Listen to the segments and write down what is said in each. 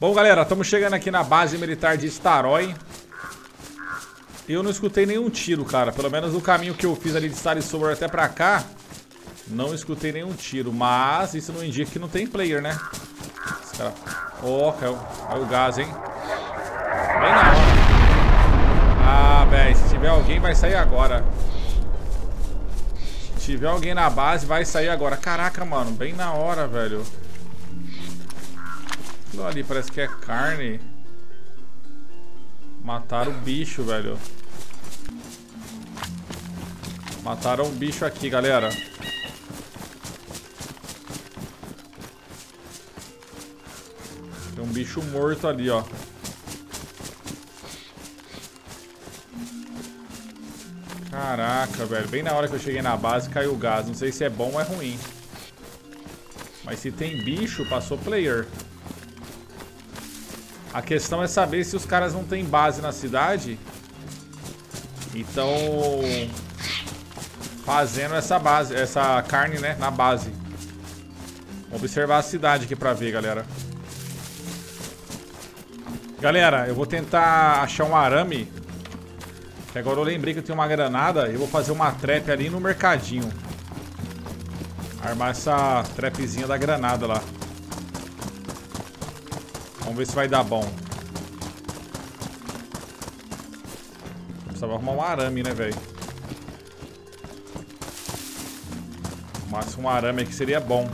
Bom, galera, estamos chegando aqui na base militar de Staroye. Eu não escutei nenhum tiro, cara. Pelo menos no caminho que eu fiz ali de Stary Sobor até pra cá, não escutei nenhum tiro. Mas isso não indica que não tem player, né? Esse cara... Ó, caiu o gás, hein? Bem na hora. Ah, velho, se tiver alguém, vai sair agora. Se tiver alguém na base, vai sair agora. Caraca, mano, bem na hora, velho. Aquilo ali parece que é carne. Mataram o bicho, velho. Mataram o bicho aqui, galera. Tem um bicho morto ali, ó. Caraca, velho. Bem na hora que eu cheguei na base, caiu o gás. Não sei se é bom ou é ruim. Mas se tem bicho, passou player. A questão é saber se os caras não têm base na cidade e estão fazendo essa base, essa carne, né, na base. Vou observar a cidade aqui pra ver, galera. Galera, eu vou tentar achar um arame. Que agora eu lembrei que eu tenho uma granada. Eu vou fazer uma trap ali no mercadinho. Armar essa trapzinha da granada lá. Vamos ver se vai dar bom. Precisava arrumar um arame, né, velho? Mas um arame aqui seria bom.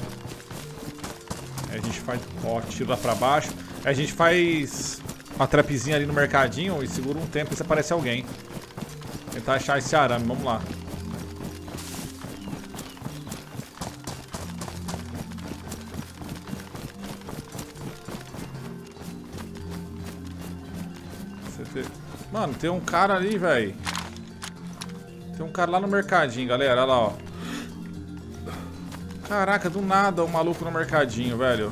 Aí a gente faz... Ó, tira lá pra baixo. Aí a gente faz uma trapzinha ali no mercadinho e segura um tempo e se aparece alguém. Tentar achar esse arame, vamos lá. Mano, tem um cara ali, velho. Tem um cara lá no mercadinho, galera. Olha lá, ó. Caraca, do nada o maluco no mercadinho, velho.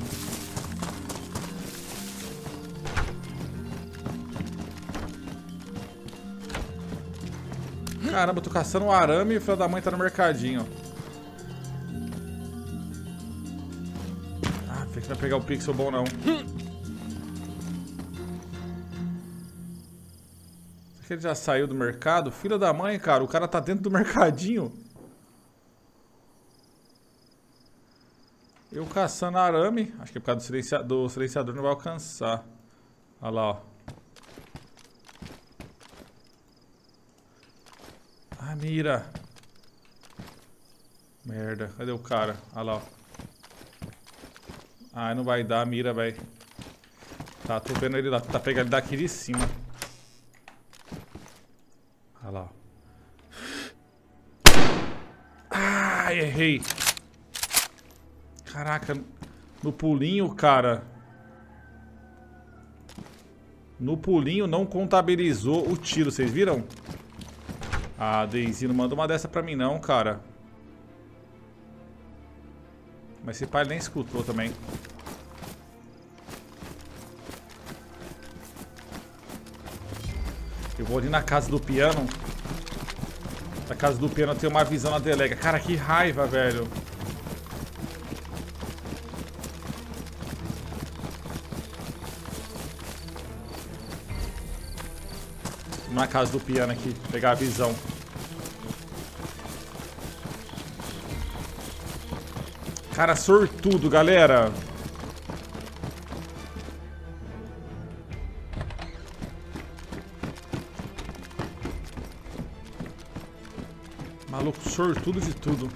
Caramba, eu tô caçando um arame e o filho da mãe tá no mercadinho. Ah, tem que não pegar o pixel bom, não. Ele já saiu do mercado? Filha da mãe, cara. O cara tá dentro do mercadinho. Eu caçando arame. Acho que é por causa do silenciador não vai alcançar. Olha lá, ó. Ah, mira. Merda. Cadê o cara? Olha lá, ó. Ah, não vai dar a mira, velho. Tá, tô vendo ele lá. Tá pegando ele daqui de cima. Olha lá. Ah, errei. Caraca, no pulinho, cara. No pulinho não contabilizou o tiro, vocês viram? Ah, Daisy não manda uma dessa pra mim não, cara. Mas esse pai nem escutou também. Eu vou ali na casa do piano. Na casa do piano eu tenho uma visão na delega. Cara, que raiva, velho. Na casa do piano aqui, pegar a visão. Cara, sortudo, galera. Maluco, sortudo de tudo.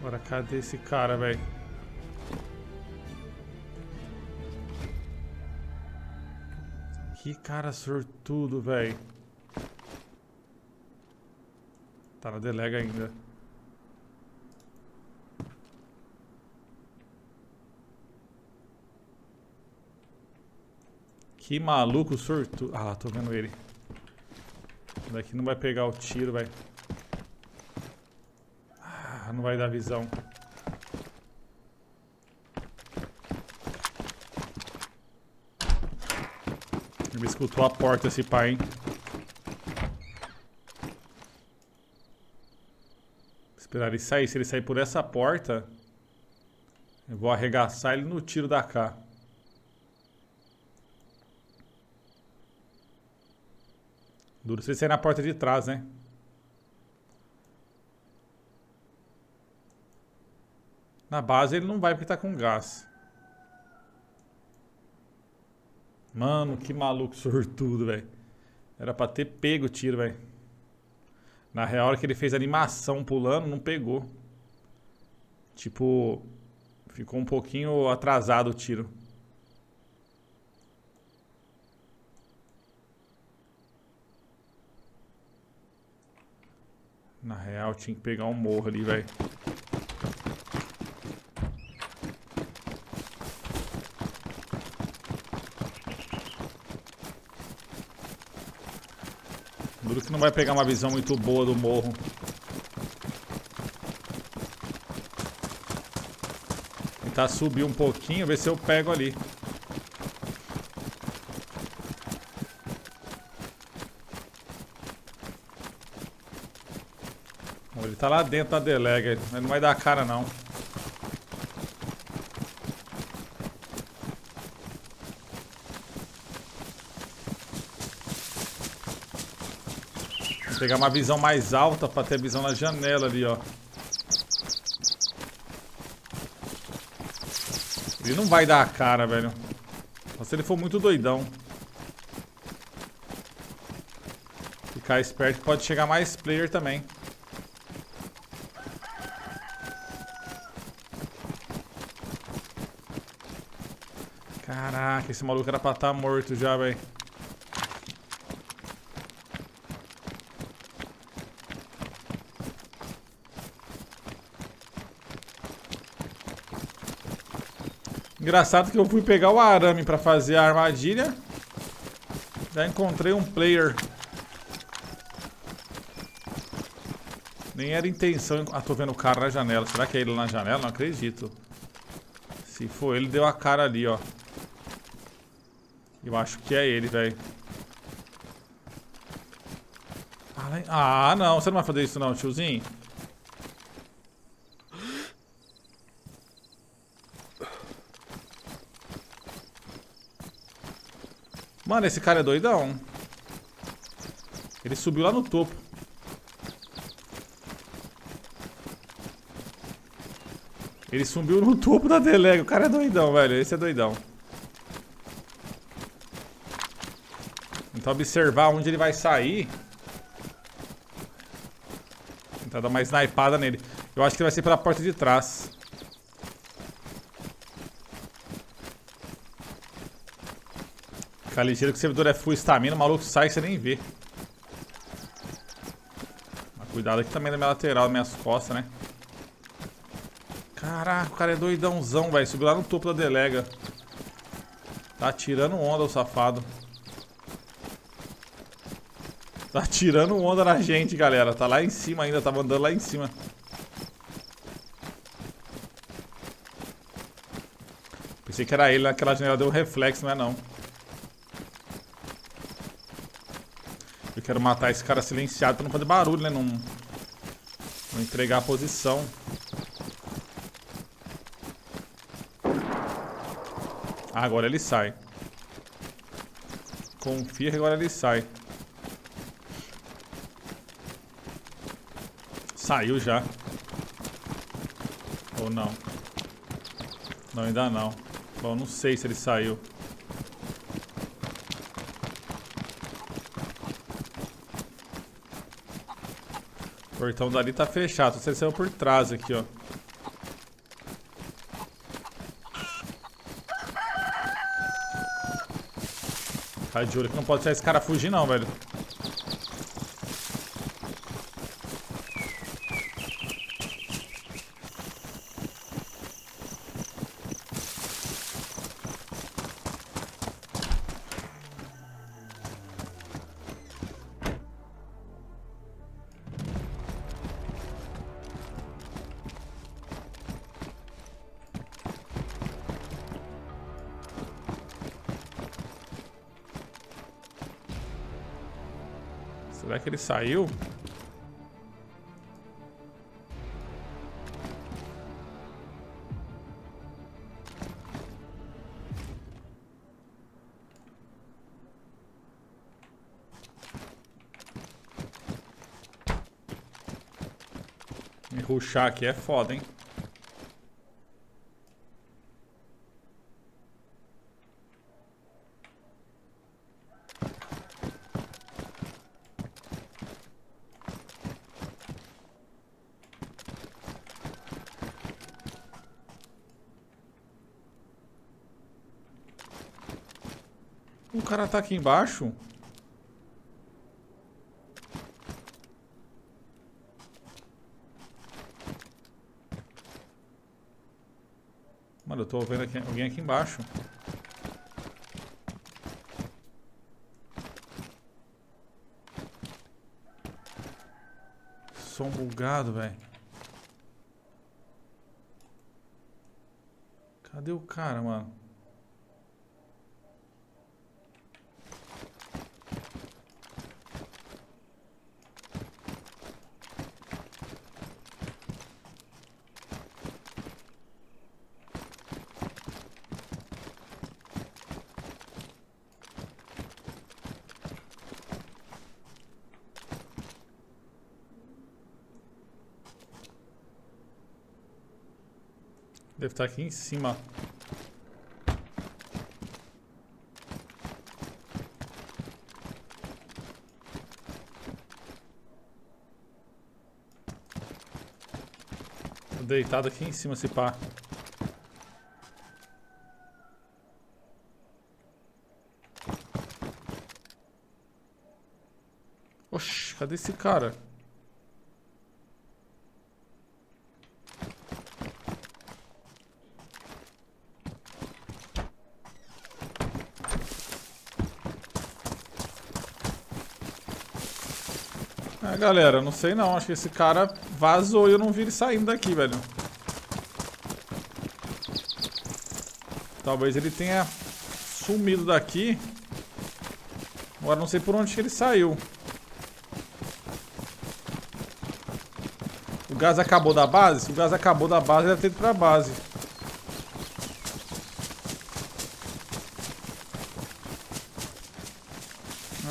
Agora, cadê esse cara, velho? Que cara sortudo, velho. Tá na delega ainda. Que maluco sortudo. Ah, tô vendo ele. Daqui não vai pegar o tiro, vai. Ah, não vai dar visão. Ele me escutou a porta, esse pai, hein? Vou esperar ele sair. Se ele sair por essa porta, eu vou arregaçar ele no tiro da AK. Duro se ele sair na porta de trás, né? Na base ele não vai porque tá com gás. Mano, que maluco sortudo, velho. Era pra ter pego o tiro, velho. Na real, a hora que ele fez a animação pulando, não pegou. Tipo, ficou um pouquinho atrasado o tiro. Na real, tinha que pegar um morro ali, velho. Duro que não vai pegar uma visão muito boa do morro. Tentar subir um pouquinho, ver se eu pego ali. Ele tá lá dentro da delega, ele não vai dar a cara não. Pegar uma visão mais alta pra ter visão na janela ali, ó. Ele não vai dar a cara, velho. Só se ele for muito doidão. Ficar esperto, pode chegar mais player também. Caraca, esse maluco era pra estar morto já, velho. Engraçado que eu fui pegar o arame pra fazer a armadilha. Já encontrei um player. Nem era intenção. Ah, tô vendo o cara na janela. Será que é ele na janela? Não acredito. Se for ele, deu a cara ali, ó. Eu acho que é ele, velho. Ah, não. Você não vai fazer isso não, tiozinho. Mano, esse cara é doidão. Ele subiu lá no topo. Ele subiu no topo da delega. O cara é doidão, velho. Esse é doidão. Tentar observar onde ele vai sair. Tentar dar uma snipada nele. Eu acho que ele vai ser pela porta de trás. Fica ligeiro que o servidor é full estamina, o maluco sai e você nem vê. Mas cuidado aqui também na minha lateral, nas minhas costas, né? Caraca, o cara é doidãozão, velho. Subiu lá no topo da delega. Tá tirando onda, o safado. Tá tirando onda na gente, galera. Tá lá em cima ainda, tava andando lá em cima. Pensei que era ele naquela janela, deu um reflexo, não é não. Quero matar esse cara silenciado pra não fazer barulho, né? Não entregar a posição. Ah, agora ele sai. Confia que agora ele sai. Saiu já. Ou não? Não, ainda não. Bom, não sei se ele saiu. O portão dali tá fechado, você saiu por trás aqui, ó. Tá de olho que não pode deixar esse cara fugir não, velho. Será que ele saiu? Me rushar aqui é foda, hein? O cara tá aqui embaixo? Mano, eu tô vendo aqui, alguém aqui embaixo. Som bugado, velho. Cadê o cara, mano? Deve estar aqui em cima. Tô deitado aqui em cima, esse pá. Oxi, cadê esse cara? Galera, não sei não, acho que esse cara vazou e eu não vi ele saindo daqui, velho. Talvez ele tenha sumido daqui. Agora não sei por onde que ele saiu. O gás acabou da base? Se o gás acabou da base, ele deve ter ido pra base.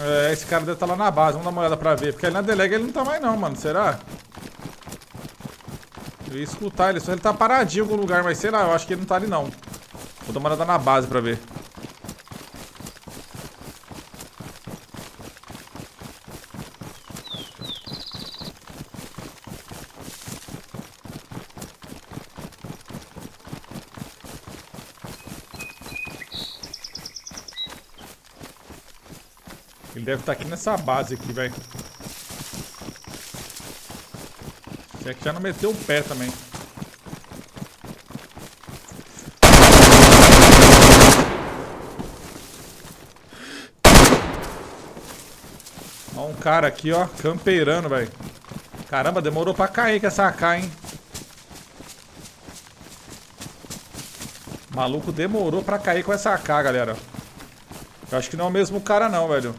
É, esse cara deve estar lá na base, vamos dar uma olhada pra ver. Porque ali na delega ele não tá mais não, mano, será? Eu ia escutar ele, só ele tá paradinho em algum lugar, mas sei lá, eu acho que ele não tá ali não. Vou dar uma olhada na base pra ver. Deve estar aqui nessa base aqui, velho. Esse aqui já não meteu o pé também. Ó, um cara aqui, ó, campeirando, velho. Caramba, demorou pra cair com essa AK, hein? O maluco demorou pra cair com essa AK, galera. Eu acho que não é o mesmo cara não, velho.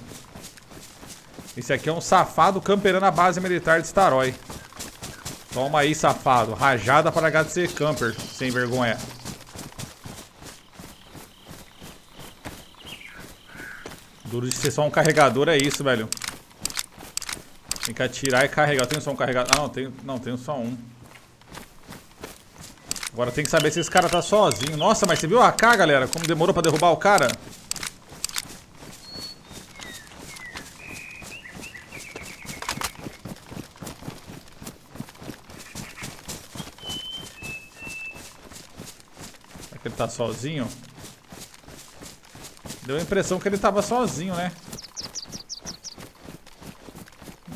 Esse aqui é um safado camperando a base militar de Staroye. Toma aí, safado. Rajada para HC Camper, sem vergonha. Duro de ser só um carregador é isso, velho. Tem que atirar e carregar. Eu tenho só um carregador. Ah, não, tenho só um. Agora tem que saber se esse cara tá sozinho. Nossa, mas você viu a AK, galera? Como demorou para derrubar o cara? Ele tá sozinho. Deu a impressão que ele tava sozinho, né?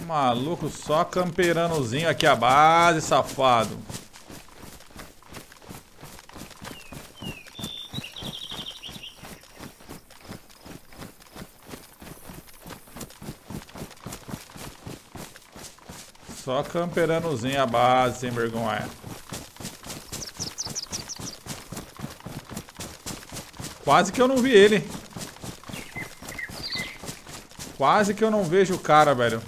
Um maluco só camperanozinho aqui a base, safado. Só camperanozinho a base, sem vergonha. Quase que eu não vi ele. Quase que eu não vejo o cara, velho.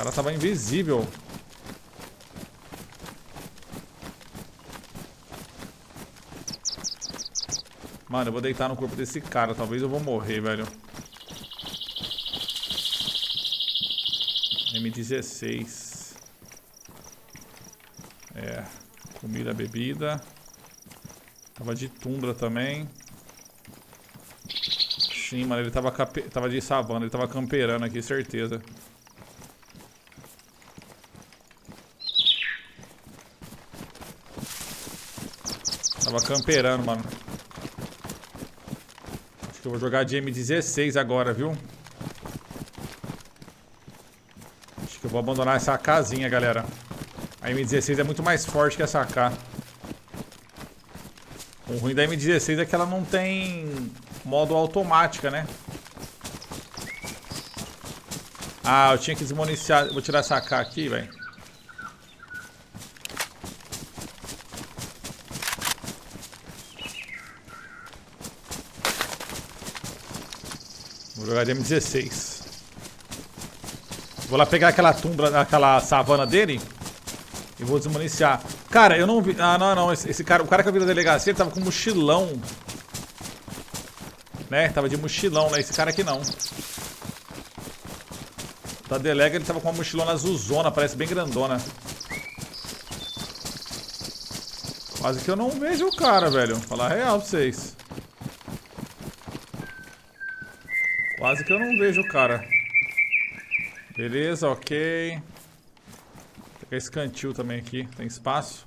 cara tava invisível. Mano, eu vou deitar no corpo desse cara. Talvez eu vou morrer, velho. M16. É. Comida, bebida. Tava de tundra também. Sim, mano, ele tava de savana. Ele tava camperando aqui, certeza. Tava camperando, mano. Acho que eu vou jogar de M16 agora, viu? Acho que eu vou abandonar essa casinha, galera. A M16 é muito mais forte que essa AK. O ruim da M16 é que ela não tem modo automática, né? Ah, eu tinha que desmuniciar. Vou tirar essa AK aqui, velho. Vou jogar de M16. Vou lá pegar aquela tundra, aquela savana dele e vou desmuniciar. Cara, eu não vi... Ah, não. Esse cara, o cara que veio da delegacia, ele tava com mochilão. Né? Tava de mochilão, né? Esse cara aqui não. Da delega, ele tava com uma mochilona azulzona. Parece bem grandona. Quase que eu não vejo o cara, velho. Vou falar real pra vocês. Quase que eu não vejo o cara. Beleza, ok. Esse cantil também aqui, tem espaço.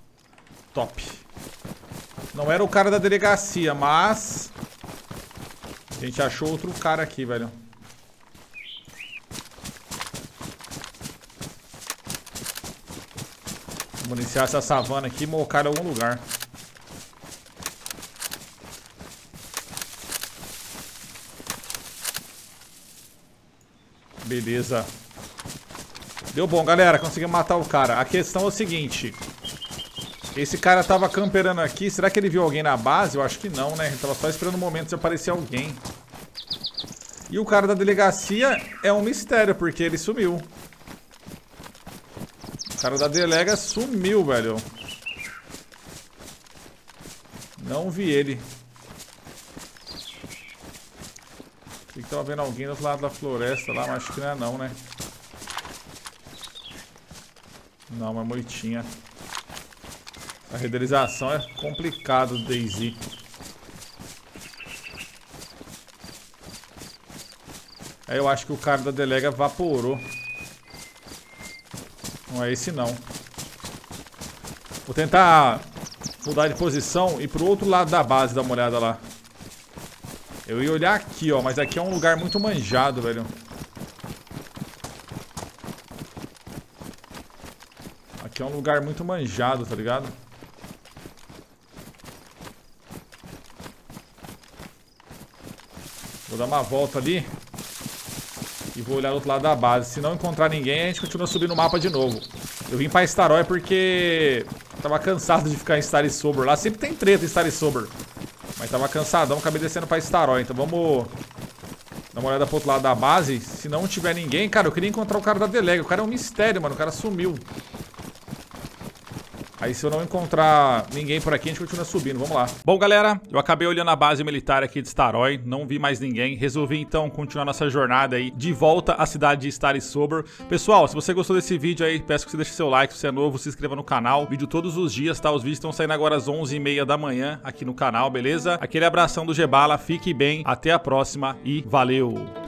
Top. Não era o cara da delegacia, mas a gente achou outro cara aqui, velho. Vou iniciar essa savana aqui e mocar em algum lugar. Beleza. Deu bom, galera. Conseguimos matar o cara. A questão é o seguinte. Esse cara tava camperando aqui. Será que ele viu alguém na base? Eu acho que não, né? Ele tava só esperando o momento de aparecer alguém. E o cara da delegacia é um mistério, porque ele sumiu. O cara da delega sumiu, velho. Não vi ele. Achei que tava vendo alguém do outro lado da floresta lá, mas acho que não é não, né? Não, uma moitinha. A renderização é complicado, Daisy. Aí eu acho que o cara da delega evaporou. Não é esse não. Vou tentar mudar de posição e ir pro outro lado da base, dar uma olhada lá. Eu ia olhar aqui, ó, mas aqui é um lugar muito manjado, velho. Aqui é um lugar muito manjado, tá ligado? Vou dar uma volta ali e vou olhar do outro lado da base. Se não encontrar ninguém, a gente continua subindo o mapa de novo. Eu vim pra Staroye porque tava cansado de ficar em Stary Sobor. Lá sempre tem treta em Stary Sobor. Mas tava cansadão, acabei descendo pra Staroye. Então vamos dar uma olhada pro outro lado da base. Se não tiver ninguém... Cara, eu queria encontrar o cara da delega. O cara é um mistério, mano. O cara sumiu. Aí se eu não encontrar ninguém por aqui, a gente continua subindo, vamos lá. Bom, galera, eu acabei olhando a base militar aqui de Staroye, não vi mais ninguém. Resolvi, então, continuar nossa jornada aí de volta à cidade de Stary Sobor. Pessoal, se você gostou desse vídeo aí, peço que você deixe seu like. Se você é novo, se inscreva no canal. Vídeo todos os dias, tá? Os vídeos estão saindo agora às 11h30 da manhã aqui no canal, beleza? Aquele abração do Gebala, fique bem, até a próxima e valeu!